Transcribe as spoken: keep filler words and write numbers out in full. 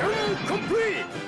Mission complete!